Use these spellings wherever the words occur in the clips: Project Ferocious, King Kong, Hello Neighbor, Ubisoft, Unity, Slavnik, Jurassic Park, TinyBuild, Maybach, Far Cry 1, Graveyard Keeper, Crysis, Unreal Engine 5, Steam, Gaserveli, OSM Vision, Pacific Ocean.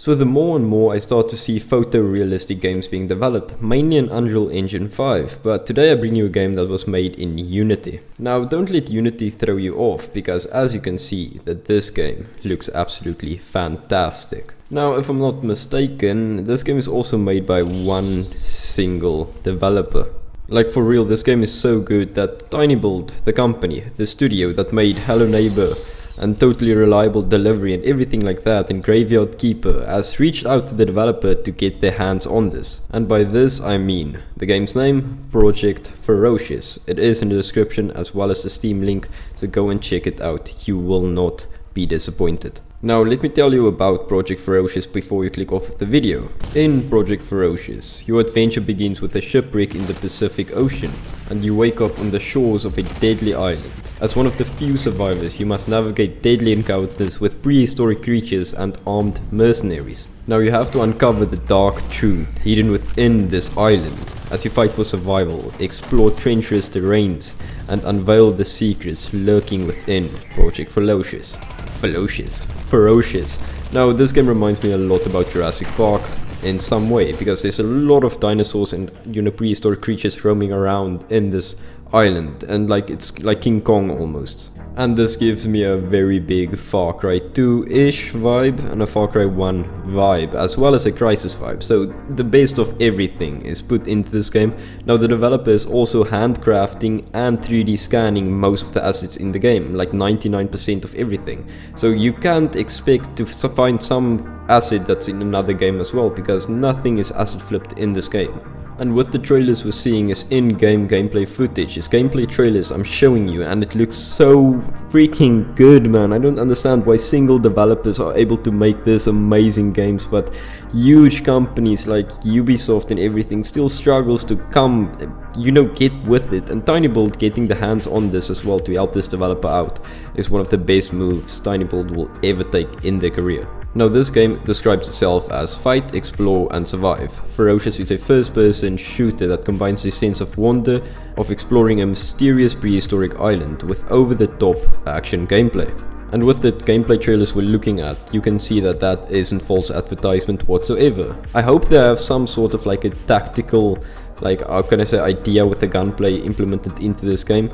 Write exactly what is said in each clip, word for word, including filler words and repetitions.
So the more and more I start to see photorealistic games being developed, mainly in Unreal Engine five, but today I bring you a game that was made in Unity. Now don't let Unity throw you off, because as you can see that this game looks absolutely fantastic. Now if I'm not mistaken, this game is also made by one single developer. Like for real, this game is so good that TinyBuild, the company, the studio that made Hello Neighbor, and Totally Reliable Delivery and everything like that, and Graveyard Keeper, has reached out to the developer to get their hands on this. And by this I mean the game's name, Project Ferocious. It is in the description as well as the Steam link, so go and check it out. You will not be disappointed. Now let me tell you about Project Ferocious before you click off of the video. In Project Ferocious, your adventure begins with a shipwreck in the Pacific Ocean, and you wake up on the shores of a deadly island. As one of the few survivors, you must navigate deadly encounters with prehistoric creatures and armed mercenaries. Now you have to uncover the dark truth hidden within this island as you fight for survival, explore treacherous terrains, and unveil the secrets lurking within Project Ferocious. Ferocious. Ferocious. Now this game reminds me a lot about Jurassic Park in some way, because there's a lot of dinosaurs and, you know, prehistoric creatures roaming around in this island, and like it's like King Kong almost. And this gives me a very big Far Cry two-ish vibe and a Far Cry one vibe, as well as a Crysis vibe. So the best of everything is put into this game. Now the developer is also handcrafting and three D scanning most of the assets in the game, like ninety-nine percent of everything. So you can't expect to find some asset that's in another game as well, because nothing is asset flipped in this game. And what the trailers we're seeing is in-game gameplay footage. It's gameplay trailers I'm showing you, and it looks so freaking good, man. I don't understand why single developers are able to make this amazing games, but huge companies like Ubisoft and everything still struggles to come, you know, get with it. And TinyBuild getting the hands on this as well to help this developer out is one of the best moves TinyBuild will ever take in their career. Now this game describes itself as fight, explore and survive. Ferocious is a first-person shooter that combines a sense of wonder of exploring a mysterious prehistoric island with over-the-top action gameplay. And with the gameplay trailers we're looking at, you can see that that isn't false advertisement whatsoever. I hope they have some sort of like a tactical, like how can I say, idea with the gunplay implemented into this game,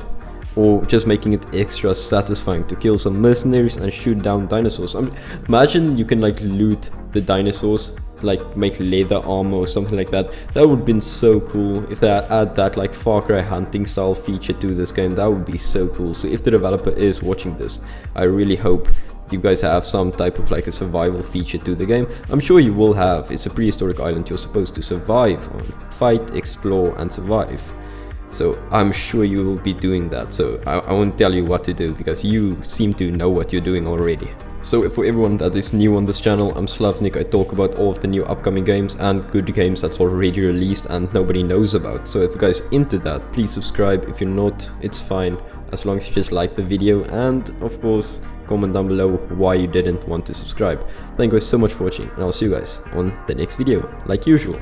or just making it extra satisfying to kill some mercenaries and shoot down dinosaurs. I mean, imagine you can like loot the dinosaurs, like make leather armor or something like that. That would have been so cool if they add that like Far Cry hunting style feature to this game. That would be so cool. So if the developer is watching this, I really hope you guys have some type of like a survival feature to the game. I'm sure you will have. It's a prehistoric island you're supposed to survive on. Fight, explore and survive. So I'm sure you will be doing that, so I, I won't tell you what to do, because you seem to know what you're doing already. So for everyone that is new on this channel, I'm Slavnik. I talk about all of the new upcoming games and good games that's already released and nobody knows about. So if you guys are into that, please subscribe. If you're not, it's fine, as long as you just like the video, and of course comment down below why you didn't want to subscribe. Thank you guys so much for watching, and I'll see you guys on the next video, like usual.